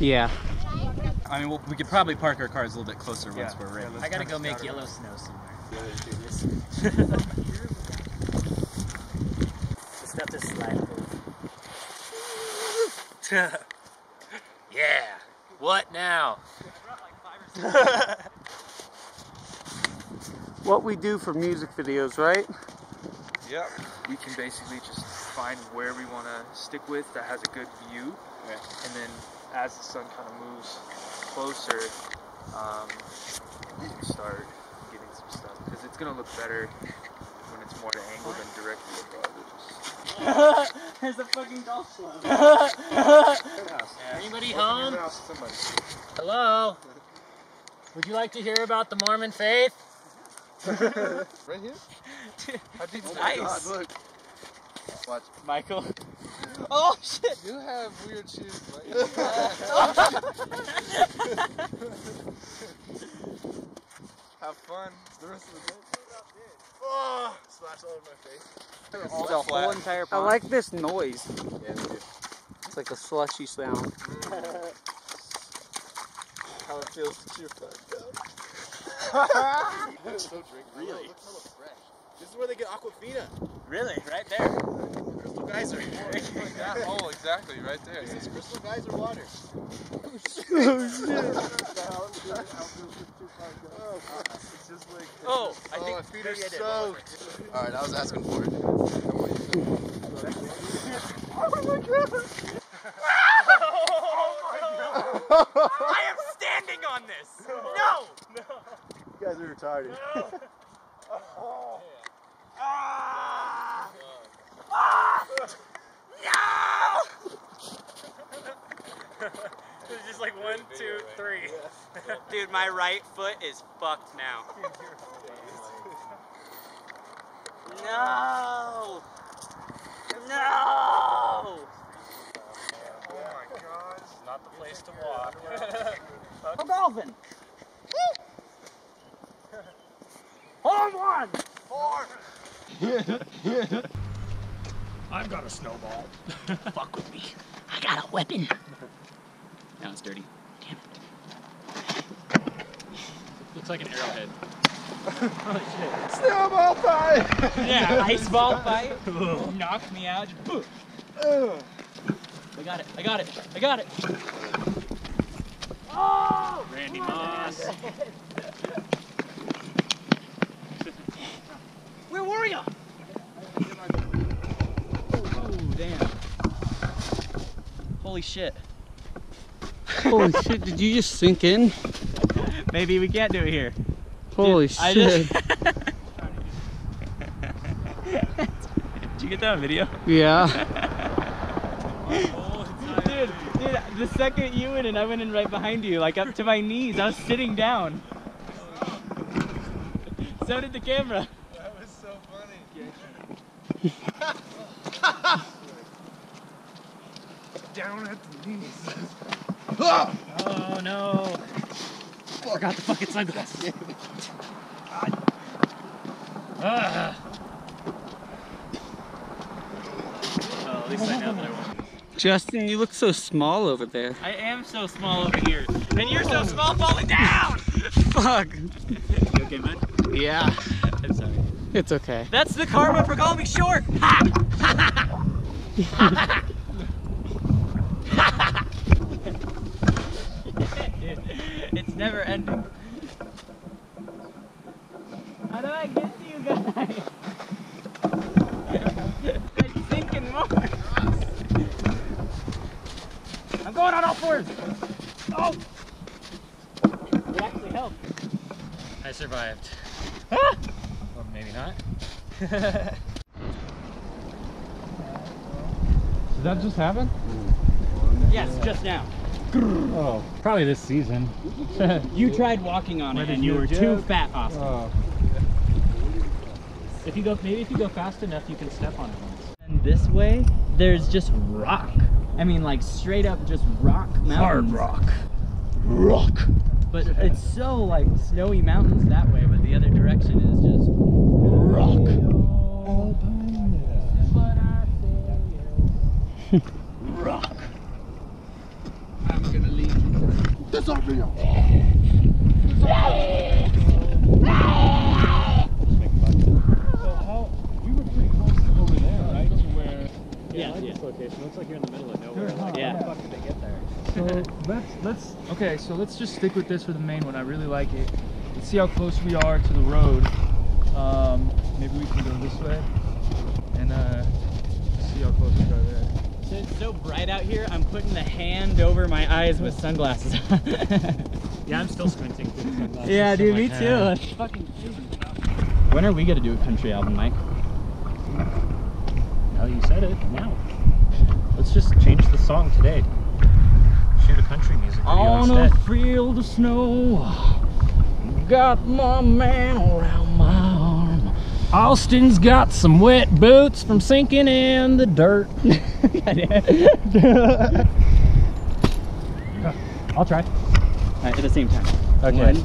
Yeah. I mean, we could probably park our cars a little bit closer once we're ready. I gotta go make yellow snow somewhere. Just got this slide. Yeah. What now? What we do for music videos, right? Yep. We can basically just find where we want to stick with that has a good view, and then as the sun kind of moves closer, you can start getting some stuff, because it's going to look better when it's more to angle than directly above. There's a fucking golf club. Anybody home? Hello? Would you like to hear about the Mormon faith? Right here? Dude, it's nice. God, look. Watch. Michael. Oh shit! You have weird shoes, right? Have fun the rest of the day. Oh, splash all over my face. It's all the whole entire pond. I like this noise. Yeah, dude. It's like a slushy sound. How it feels to cheer fun. So drink. Really? Look how fresh. This is where they get Aquafina. Really? Right there. Crystal geyser. Oh, exactly. Right there. This is crystal geyser water. Oh, shit. Oh, I think my feet are soaked. Alright, I was asking for it. Oh, my God. Oh, my God. I am standing on this. No. You guys are retarded. No. Oh. Ah! Ah! No! It's just like 1, 2, 3. Dude, my right foot is fucked now. No! No! Oh my God! This is not the place to walk. I'm golfing. Hold on! 4. I've got a snowball. Fuck with me. I got a weapon. Now it's dirty. Damn it. Looks like an arrowhead. Holy shit. Snowball fight! Yeah, ice ball fight. Knocked me out. I got it. I got it. I got it. Oh! Randy Moss. Where were ya? Oh, damn. Holy shit. Holy shit, did you just sink in? Maybe we can't do it here. Holy shit. Did you get that on video? Yeah. dude, the second you went in, I went in right behind you, like up to my knees. I was sitting down. So did the camera. Down at the knees. Oh no! I forgot the fucking sunglasses. God. Oh, at least I have another one. Justin, you look so small over there. I am so small over here, and you're so small falling down. Fuck. You okay, man? Yeah. I'm sorry. It's okay. That's the karma for calling me short! Ha! Ha ha! Ha! It's never ending. How do I get to you guys? I'm thinking more. I'm going on all fours! Oh! It actually helped. I survived. Ah! Maybe not. Did that just happen? Yes, just now. Oh, probably this season. You tried walking on it and you were too fat, Austin. Oh. Maybe if you go fast enough, you can step on it once. And this way, there's just rock. I mean, like straight up, just rock mountains. Hard rock. Rock. But it's so like snowy mountains that way, but the other direction is just rock. Rock. I'm gonna leave you. That's our video. So how we were pretty close over there, right? To where yeah. This location looks like you're in the middle of nowhere. Sure, like, yeah. How the fuck did they get there? So let's just stick with this for the main one. I really like it. Let's see how close we are to the road. Maybe we can go this way and see how close we are there. Since it's so bright out here, I'm putting the hand over my eyes with sunglasses on. Yeah, I'm still squinting through the sunglasses. Yeah, dude, me too. That's fucking crazy. When are we gonna do a country album, Mike? No, you said it. Now. Let's just change the song today. Shoot a country music video instead. On a field of snow, got my man around my arm. Austin's got some wet boots from sinking in the dirt. I'll try. All right, at the same time. Okay. 1,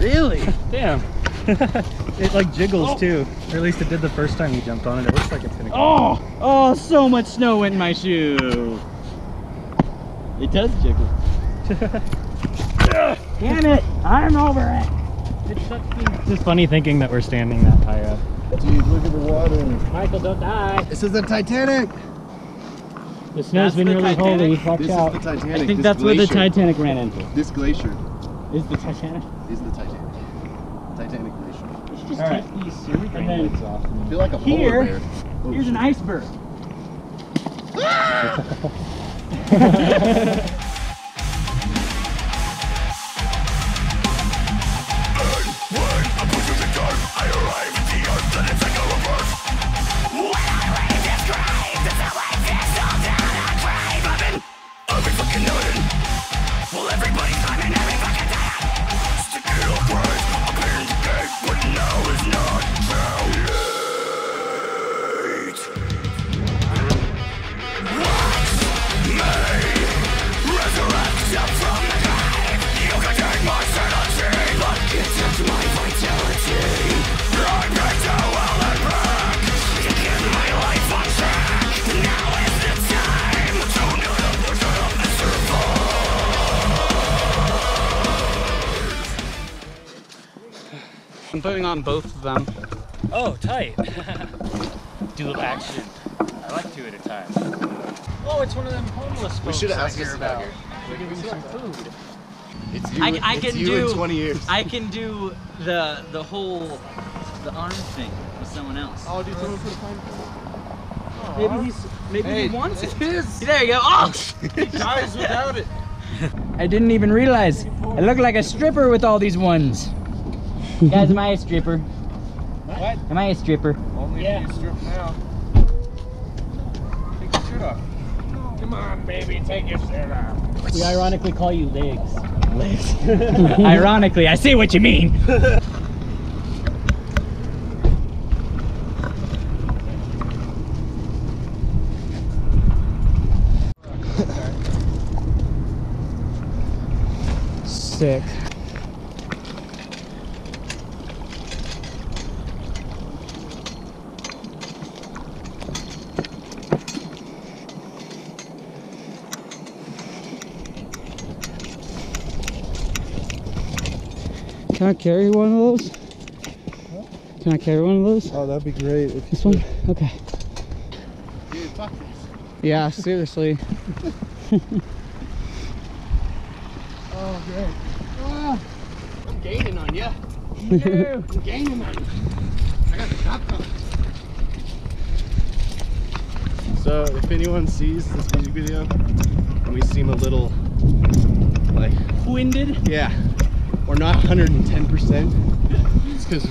2, 3. Really? Damn. It like jiggles too. Or at least it did the first time you jumped on it. It looks like it's gonna go. Oh, so much snow went in my shoe. It does jiggle. Damn it! I'm over it. It sucks being... It's just funny thinking that we're standing that high up. Dude, look at the water. Michael, don't die. This is the Titanic. The snow's been really holy. Watch out. This is the Titanic. I think that's where the Titanic ran into. This glacier. Is the Titanic? Is the Titanic. Titanic glacier. You should just take these series off. I feel like a polar bear. Here's an iceberg. Ah! I'm putting on both of them. Oh, tight. Dual action. I like two at a time. Oh, it's one of them homeless folks. We should have asked us about here. We're giving some food. It's you, it's you in 20 years. I can do the whole arm thing with someone else. Oh, dude, someone put a pine cone. Maybe he wants it. There you go. Oh! He dies without it. I didn't even realize. I look like a stripper with all these ones. Guys, am I a stripper? What? Am I a stripper? Only if you strip now. Take your shirt off. Come on, baby, take your shirt off. We ironically call you legs. Legs? Ironically, I see what you mean. Sick. Can I carry one of those? What? Can I carry one of those? Oh, that'd be great. This one? Okay. Dude, fuck this. Yeah, seriously. Oh, great. Ah. I'm gaining on you. Yeah, I'm gaining on you. I got the top cover. So, if anyone sees this music video, and we seem a little, like... winded? Yeah. We're not 110%. It's because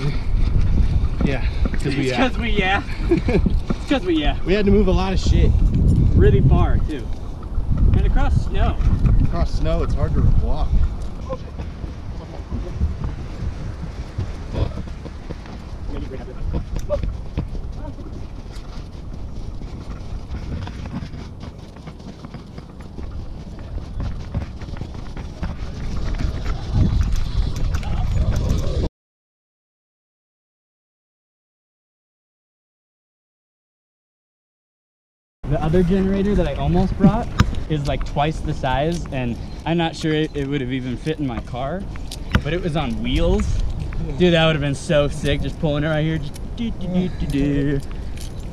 we had to move a lot of shit. Really far too. And across snow. Across snow, it's hard to walk. The other generator that I almost brought is like twice the size, and I'm not sure it would have even fit in my car, but it was on wheels. Dude, that would have been so sick, just pulling it right here.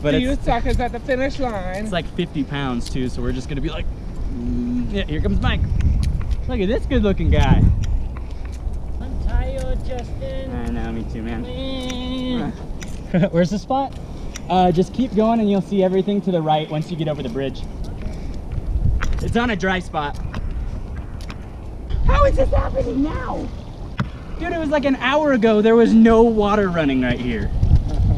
But you suckers at the finish line. It's like 50 pounds too, so we're just gonna be like, yeah, here comes Mike. Look at this good-looking guy. I'm tired, Justin. I know, me too, man. Where's the spot? Just keep going and you'll see everything to the right once you get over the bridge. It's on a dry spot. How is this happening now? Dude, it was like an hour ago. There was no water running right here.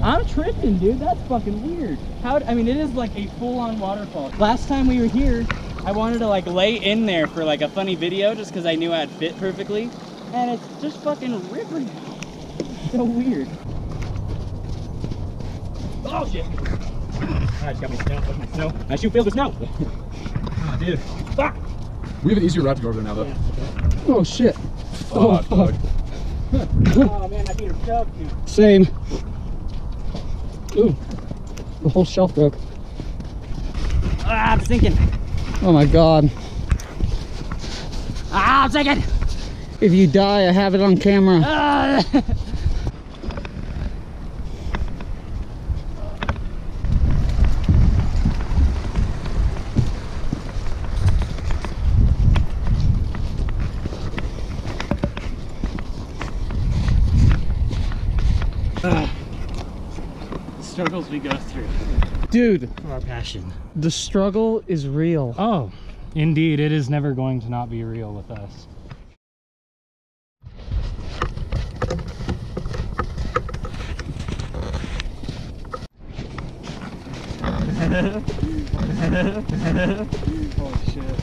I'm tripping, dude. That's fucking weird. I mean, it is like a full-on waterfall. Last time we were here, I wanted to like lay in there for like a funny video just because I knew I'd fit perfectly. And it's just fucking river now. So weird. Oh shit! I just got my snow. Look, my snow. My shoe filled with snow. Oh, dude. Fuck! We have an easier route to go over there now, though. Yeah. Oh shit! Oh, fuck! Oh man, my feet are soaked, dude. Same. Ooh, the whole shelf broke. Ah, I'm sinking. Oh my god. Ah, I'm sinking. If you die, I have it on camera. Ah. Struggles we go through, dude, for our passion. The struggle is real. Oh, indeed, it is never going to not be real with us. Oh shit!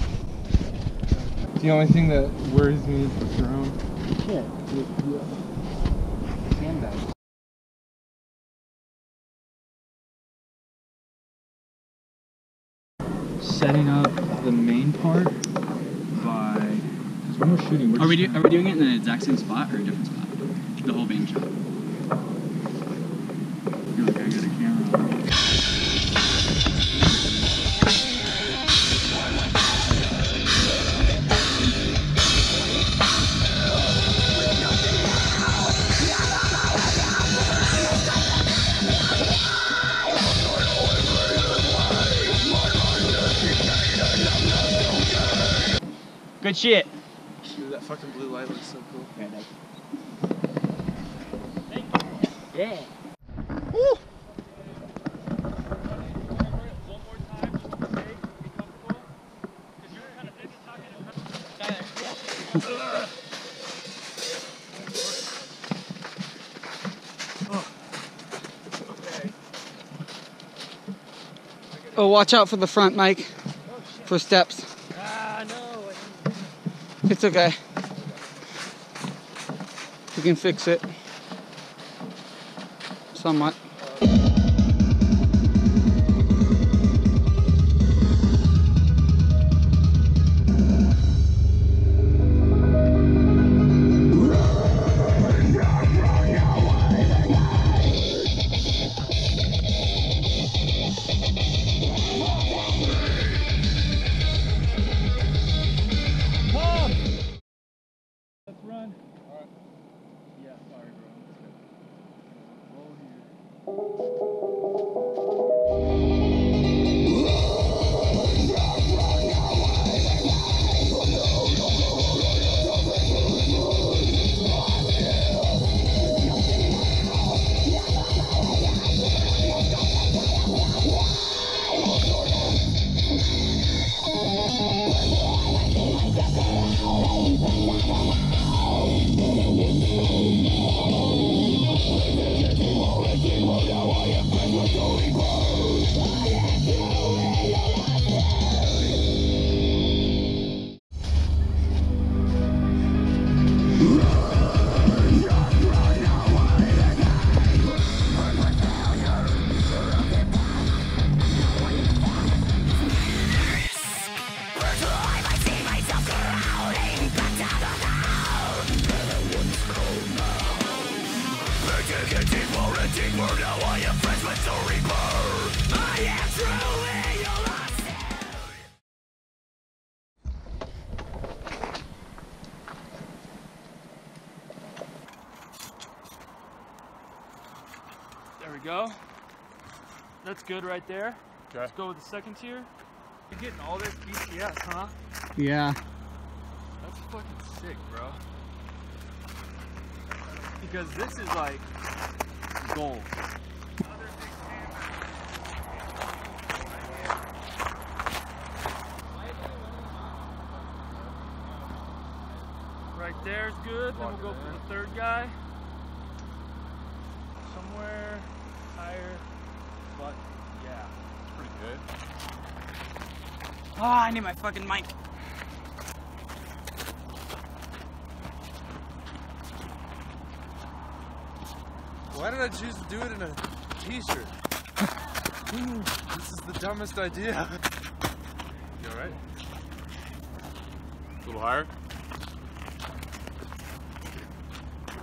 The only thing that worries me is the drone. Shit. Yeah. Sandbags. Setting up the main part by, because when we're shooting, are we doing it in the exact same spot or a different spot? The whole main shot. You're like, I got a camera on. Good shit. Dude, that fucking blue light looks so cool. Yeah, nice. Thank you. Yeah. Woo! Oh, watch out for the front, Mike. Oh, shit. For steps. It's okay. We can fix it. Somewhat. Now I am friends with the Reaper. I am truly alive. we go. That's good right there. Okay. Let's go with the second tier. You're getting all this BTS, huh? Yeah. That's fucking sick, bro. Because this is like gold. Right there's good. Then we'll go for the third guy. Somewhere higher, but yeah, it's pretty good. Oh, I need my fucking mic. Why did I choose to do it in a t-shirt? This is the dumbest idea. You alright? A little higher?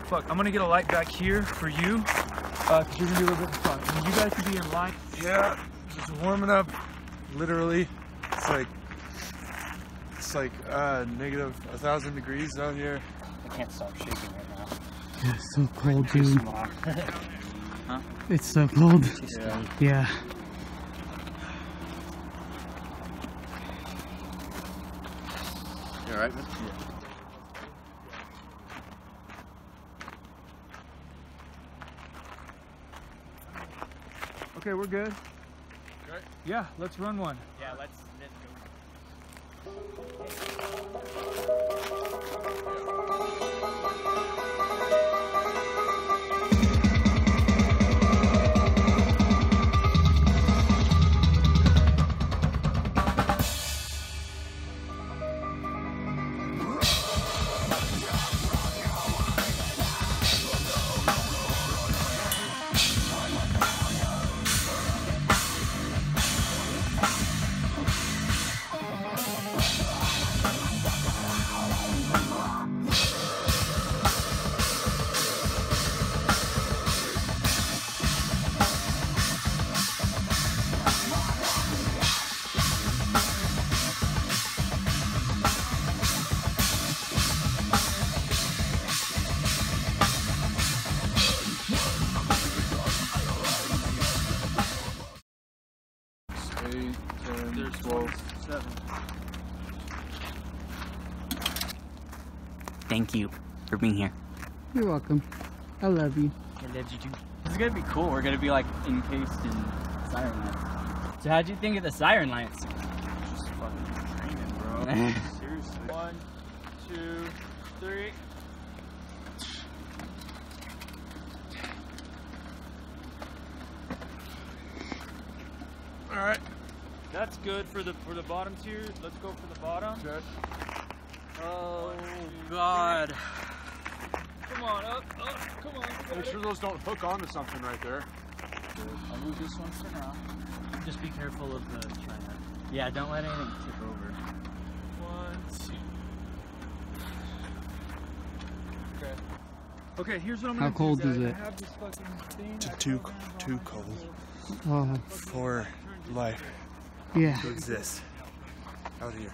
Fuck, I'm gonna get a light back here for you. Cause you're gonna do a little bit of fun. I mean, you guys can be in line. Yeah, just warming up, literally. It's like negative 1,000 degrees out here. I can't stop shaking right now. Yeah, it's so cold, dude. Huh? It's so cold. Yeah. Yeah. You all right, man? Yeah. Okay, we're good. Good? Yeah, let's run one. Yeah, let's go. Thank you for being here. You're welcome. I love you. I love you too. This is gonna be cool. We're gonna be like encased in siren lights. So how'd you think of the siren lights? Just fucking dreaming, bro. Seriously. 1, 2, 3. All right. That's good for the bottom tier. Let's go for the bottom. Okay. Oh God! Come on up, come on. Make sure those don't hook onto something right there. I'll move this one for now. Just be careful of the China. Yeah, don't let anything tip over. 1, 2. Okay. Okay, here's what I'm gonna do. How cold is it? Too cold. Oh. For life. Yeah. To exist out here.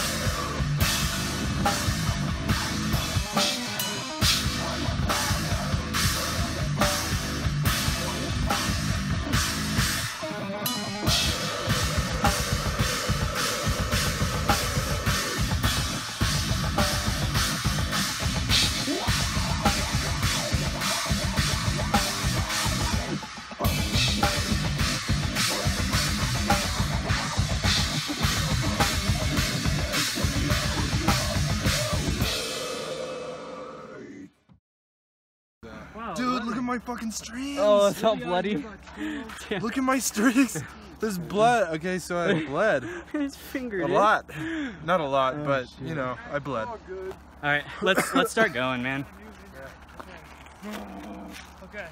My fucking streams. Oh, it's all bloody. Look at my streaks. There's blood. Okay, so I bled. His finger. A lot. Not a lot, oh, but shit. You know, I bled. All right, let's start going, man. Okay.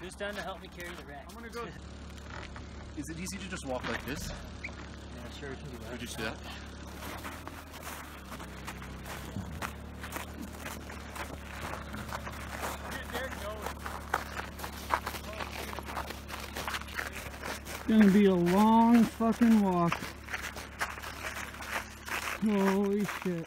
Who's down to help me carry the rack? I'm gonna go. Is it easy to just walk like this? Yeah, sure we can do that. Would you see that? It's gonna be a long fucking walk. Holy shit.